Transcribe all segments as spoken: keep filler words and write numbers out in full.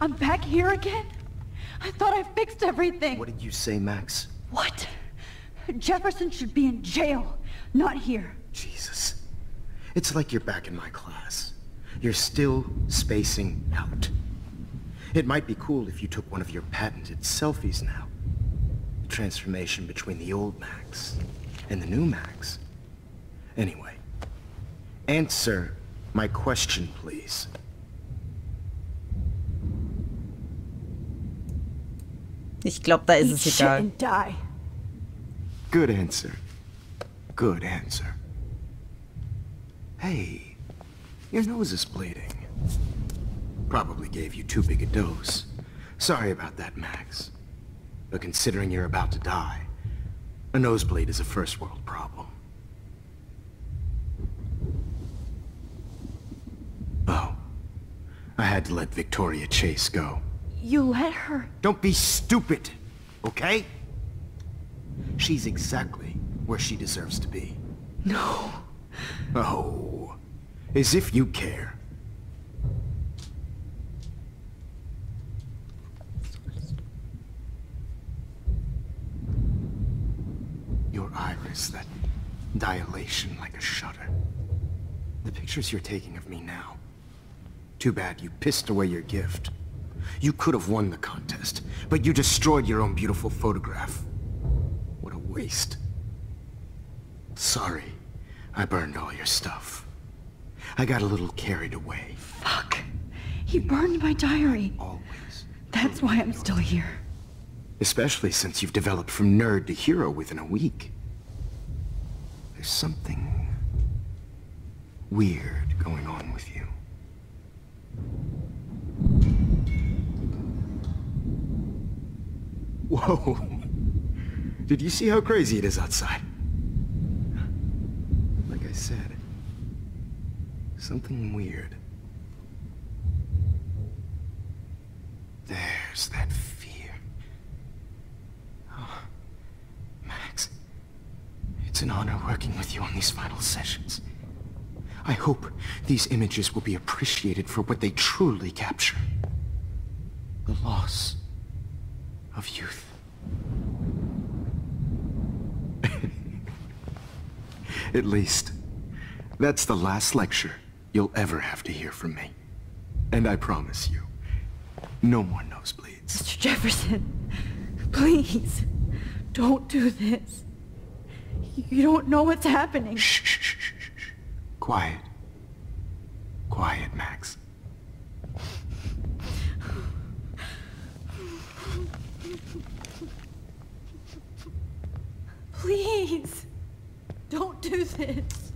I'm back here again? I thought I fixed everything. What did you say, Max? What? Jefferson should be in jail, not here. Jesus. It's like you're back in my class. You're still spacing out. It might be cool if you took one of your patented selfies now. The transformation between the old Max and the new Max. Anyway, answer my question, please. Ich glaube, da ist es egal. Good answer. Good answer. Hey, your nose is bleeding. Probably gave you too big a dose. Sorry about that, Max. But considering you're about to die, a nosebleed is a first world problem. Oh, I had to let Victoria Chase go. You let her... Don't be stupid, okay? She's exactly where she deserves to be. No. Oh, as if you care. Your iris, that dilation like a shutter. The pictures you're taking of me now. Too bad you pissed away your gift. You could have won the contest, but you destroyed your own beautiful photograph. What a waste. Sorry, I burned all your stuff. I got a little carried away. Fuck. He burned my diary. Always. That's why I'm still here. Especially since you've developed from nerd to hero within a week. There's something weird going on with you. Whoa, did you see how crazy it is outside? Like I said, something weird. There's that fear. Oh, Max, it's an honor working with you on these final sessions. I hope these images will be appreciated for what they truly capture. The loss of youth. At least, that's the last lecture you'll ever have to hear from me. And I promise you, no more nosebleeds. Mister Jefferson, please, don't do this. You don't know what's happening. Shh, shh, shh, shh, shh. Quiet. Quiet, Max. Please, don't do this.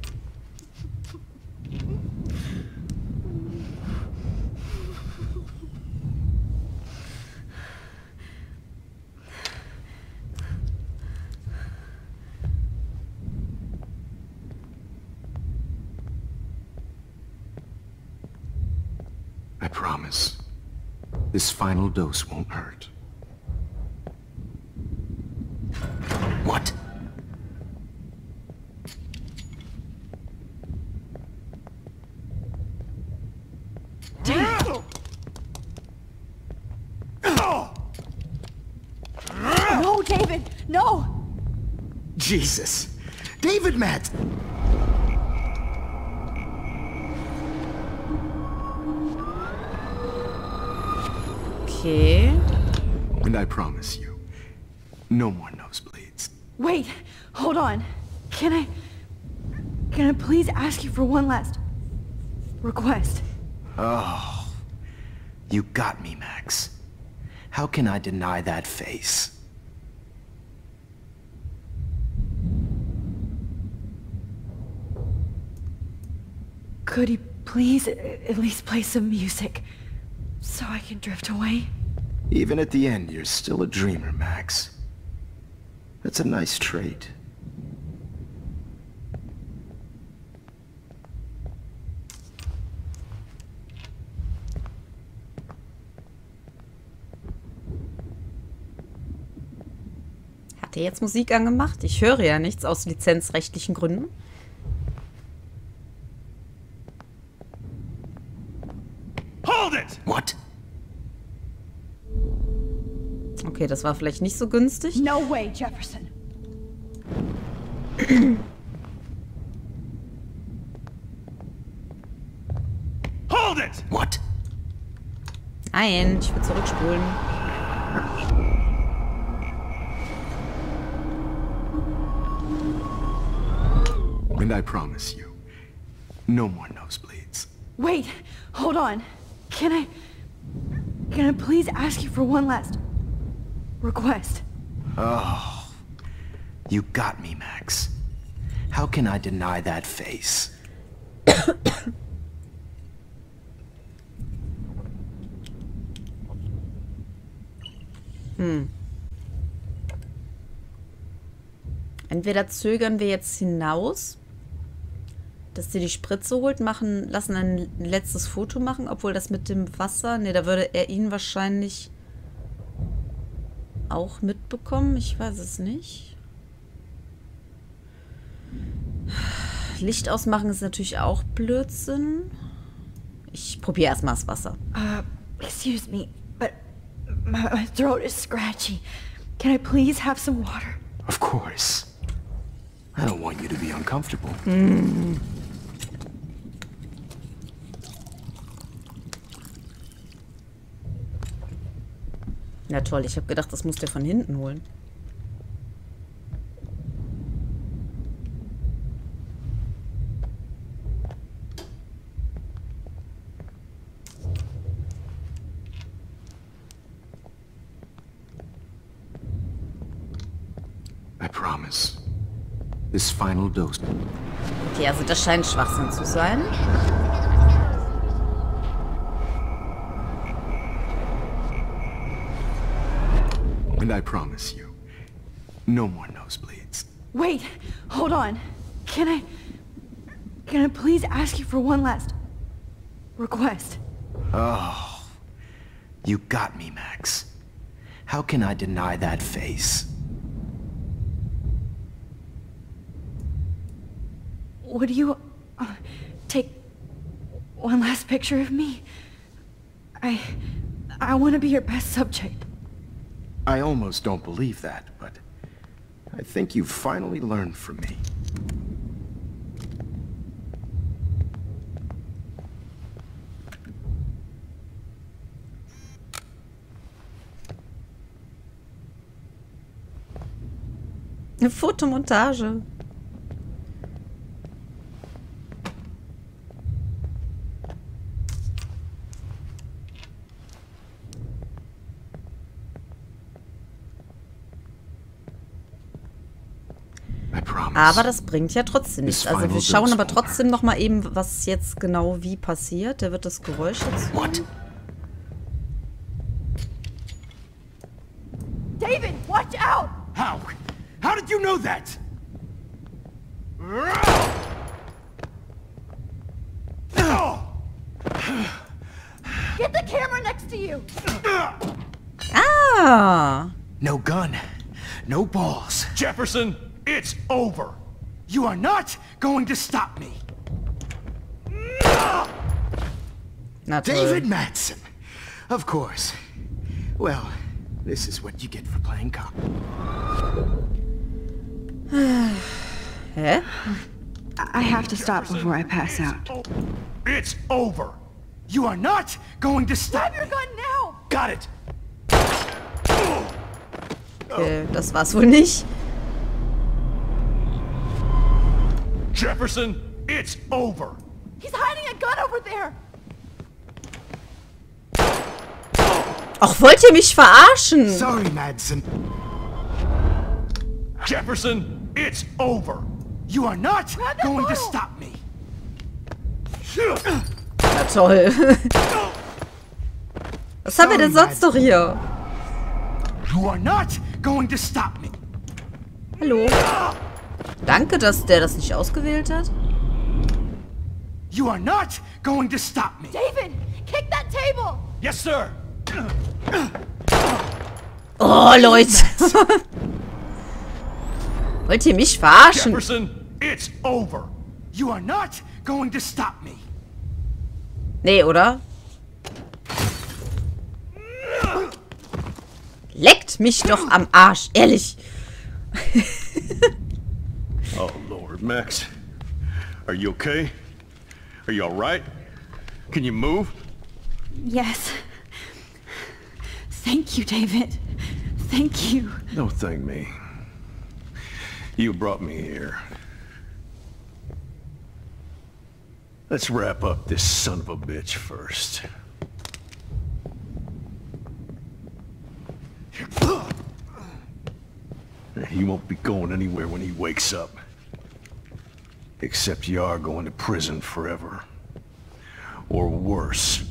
I promise, this final dose won't hurt. What? Jesus! David Madsen! Okay. And I promise you, no more nosebleeds. Wait, hold on. Can I... Can I please ask you for one last... request? Oh, you got me, Max. How can I deny that face? Could you please at least play some music? So I can drift away? Even at the end, you're still a dreamer, Max. That's a nice trait. Hat er jetzt Musik angemacht? Ich höre ja nichts aus lizenzrechtlichen Gründen. Hold it! What? Okay, das war vielleicht nicht so günstig. No way, Jefferson. Hold it! What? Nein, ich will zurückspulen. And I promise you, no more nosebleeds. Wait, hold on. Can I, can I please ask you for one last request? Oh, you got me, Max. How can I deny that face? Hm. Entweder zögern wir jetzt hinaus, dass sie die Spritze holt, machen, lassen ein letztes Foto machen, obwohl das mit dem Wasser, ne, da würde er ihn wahrscheinlich auch mitbekommen, ich weiß es nicht. Licht ausmachen ist natürlich auch Blödsinn. Ich probiere erstmal das Wasser. Uh, excuse me, but my throat is scratchy. Can I please have some water? Of course. I don't want you to be uncomfortable. Mm. Na toll, ich habe gedacht, das muss der von hinten holen. I promise. This final dose. Okay, also das scheint Schwachsinn zu sein. And I promise you, no more nosebleeds. Wait, hold on. Can I, can I please ask you for one last request? Oh, you got me, Max. How can I deny that face? Would you uh, take one last picture of me? I, I want to be your best subject. I almost don't believe that, but I think you've finally learned from me. Eine Fotomontage. Aber das bringt ja trotzdem nichts. Also wir schauen aber trotzdem noch mal eben, was jetzt genau wie passiert. Da wird das Geräusch jetzt... What? David, watch out! How? How did you know that? Get the camera next to you. Ah! No gun, no balls. Jefferson! It's over. You are not going to stop me. Not David Madsen. Of course. Well, this is what you get for playing cop. Huh? I have to stop before I pass out. It's over. You are not going to stop me. Grab your gun now. Got it. Okay, das war's wohl nicht. Jefferson, it's over. He's hiding a gun over there. Ach, wollt ihr mich verarschen? Sorry, Madsen. Jefferson, it's over. You are not going to stop me. Na toll. Was haben wir denn sonst noch hier? You are not going to stop me. Hallo. Danke, dass der das nicht ausgewählt hat. You are not going to stop me. David, kick that table. Yes, sir. Oh, Leute. Wollt ihr mich verarschen? Jefferson, it's over. You are not going to stop me. Nee, oder? Leckt mich doch am Arsch, ehrlich. Oh Lord, Max. Are you okay? Are you all right? Can you move? Yes. Thank you, David. Thank you. No, thank me. You brought me here. Let's wrap up this son of a bitch first. He won't be going anywhere when he wakes up. Except you are going to prison forever. Or worse.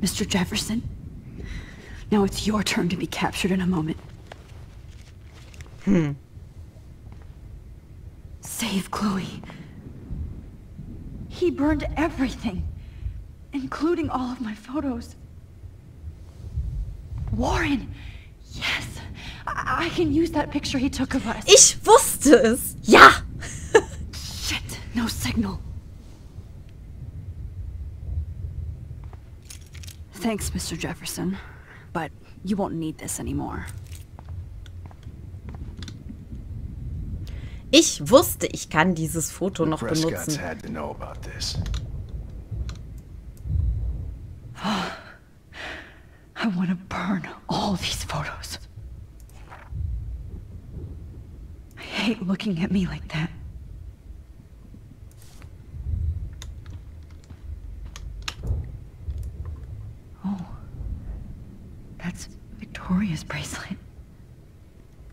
Mister Jefferson, now it's your turn to be captured in a moment. Hmm. Save Chloe. He burned everything, including all of my photos. Warren! Yes! I, I can use that picture he took of us. Ich wusste es! Ja! Shit! No signal. Thanks, Mister Jefferson. But you won't need this anymore. Ich wusste, ich kann dieses Foto noch benutzen. Had to know about this. Oh, I want to burn all these photos. I hate looking at me like that. Oh, that's Victoria's bracelet.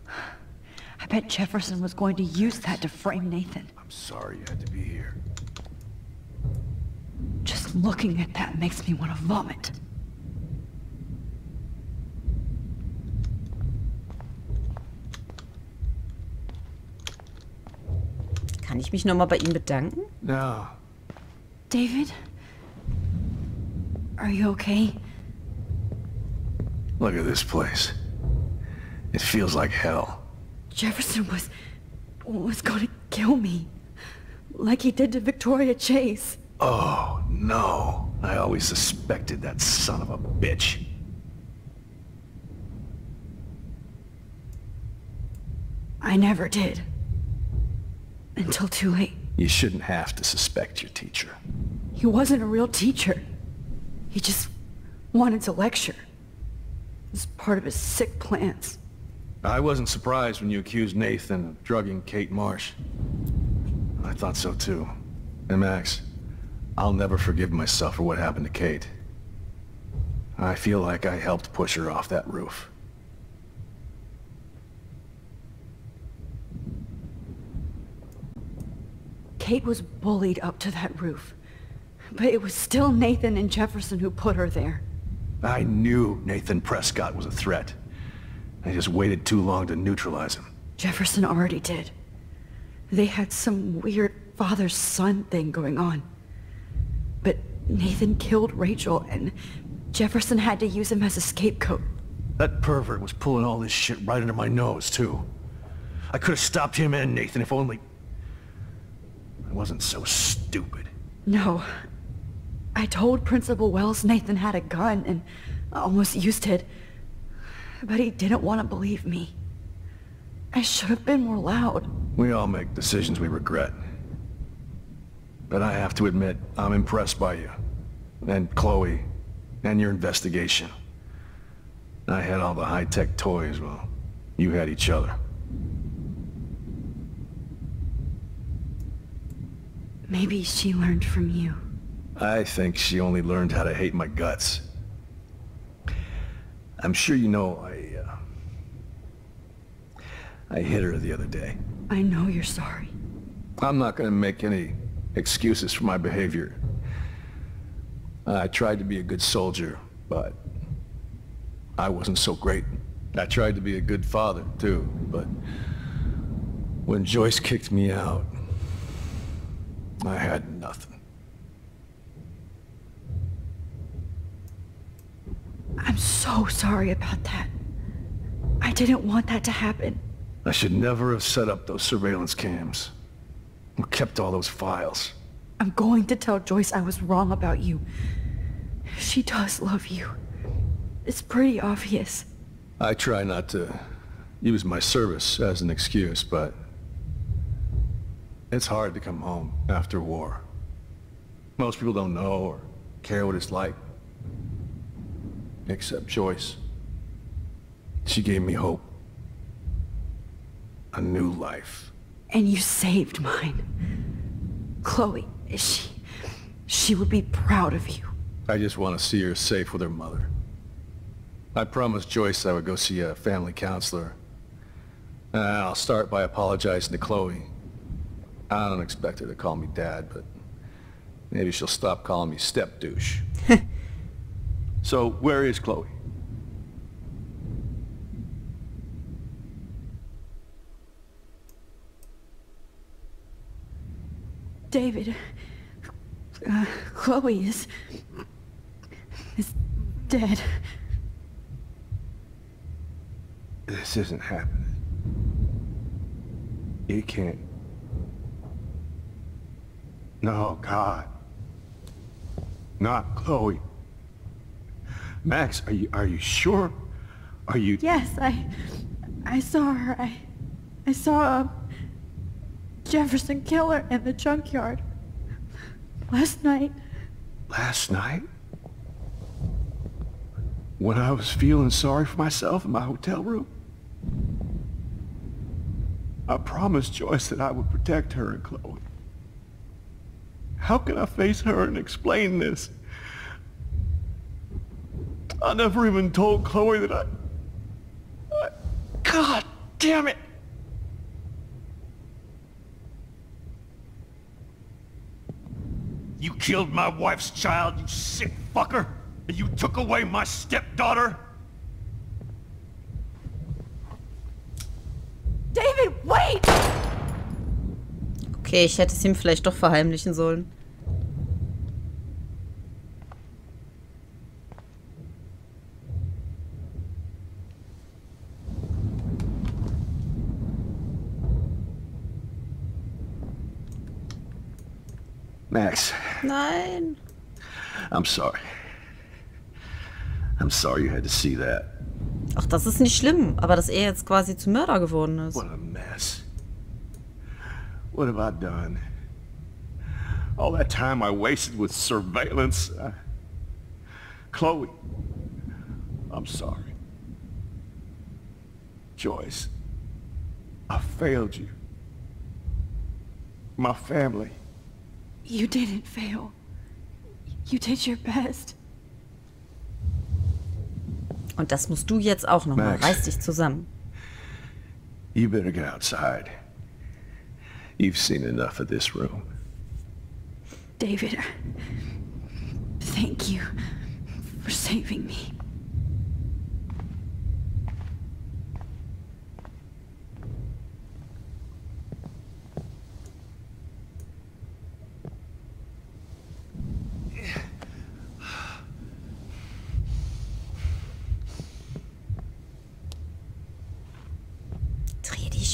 I bet Jefferson was going to use that to frame Nathan. I'm sorry you had to be here. Just looking at that makes me want to vomit. Kann ich mich nochmal bei ihm bedanken? No. David? Are you okay? Look at this place. It feels like hell. Jefferson was... was gonna kill me. Like he did to Victoria Chase. Oh, no. I always suspected that son of a bitch. I never did. Until too late. You shouldn't have to suspect your teacher. He wasn't a real teacher. He just wanted to lecture. It was part of his sick plans. I wasn't surprised when you accused Nathan of drugging Kate Marsh. I thought so too. And Max, I'll never forgive myself for what happened to Kate. I feel like I helped push her off that roof. Kate was bullied up to that roof. But it was still Nathan and Jefferson who put her there. I knew Nathan Prescott was a threat. I just waited too long to neutralize him. Jefferson already did. They had some weird father-son thing going on. But Nathan killed Rachel, and Jefferson had to use him as a scapegoat. That pervert was pulling all this shit right under my nose, too. I could have stopped him and Nathan if only... I wasn't so stupid. No. I told Principal Wells Nathan had a gun, and almost used it. But he didn't want to believe me. I should have been more loud. We all make decisions we regret. But I have to admit, I'm impressed by you. And Chloe. And your investigation. I had all the high-tech toys, well, you had each other. Maybe she learned from you. I think she only learned how to hate my guts. I'm sure you know I, uh, I hit her the other day. I know you're sorry. I'm not gonna make any excuses for my behavior. I tried to be a good soldier, but I wasn't so great. I tried to be a good father, too, but when Joyce kicked me out, I had nothing. I'm so sorry about that. I didn't want that to happen. I should never have set up those surveillance cams or kept all those files. I'm going to tell Joyce I was wrong about you. She does love you. It's pretty obvious. I try not to use my service as an excuse, but it's hard to come home after war. Most people don't know or care what it's like. Except Joyce. She gave me hope. A new life. And you saved mine. Chloe, she... she would be proud of you. I just want to see her safe with her mother. I promised Joyce I would go see a family counselor. And I'll start by apologizing to Chloe. I don't expect her to call me Dad, but maybe she'll stop calling me step douche. So, where is Chloe? David, uh, Chloe is... is dead. This isn't happening. It can't. No, God. Not Chloe. Max, are you are you sure? Are you? Yes, I I saw her. I I saw um, Jefferson kill her in the junkyard last night. Last night? When I was feeling sorry for myself in my hotel room? I promised Joyce that I would protect her and Chloe. How can I face her and explain this? I never even told Chloe that I... I... God damn it! You killed my wife's child, you sick fucker! And you took away my stepdaughter? David, wait! Okay, ich hätte es ihm vielleicht doch verheimlichen sollen. Max. Nein. I'm sorry. I'm sorry you had to see that. Ach, das ist nicht schlimm, aber dass er jetzt quasi zum Mörder geworden ist. What a mess. What have I done? All that time I wasted with surveillance. Uh, Chloe, I'm sorry. Joyce, I failed you. My family. You didn't fail. You did your best. Und das musst du jetzt auch noch mal. Reiß dich zusammen. You better get outside. You've seen enough of this room. David, thank you for saving me.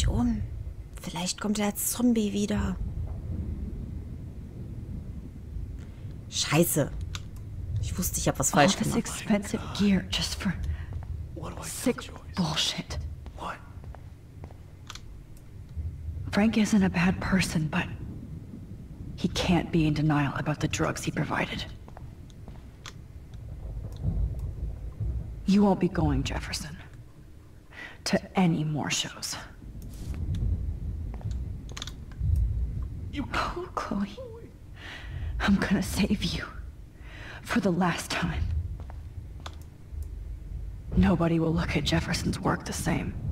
Um. Vielleicht kommt er als Zombie wieder. Scheiße. Ich wusste, ich habe was falsch gemacht. All this expensive gear just for sick bullshit. What? Frank isn't a bad person, but he can't be in denial about the drugs he provided. You won't be going, Jefferson, to any more shows. Oh, Chloe, I'm gonna save you for the last time. Nobody will look at Jefferson's work the same.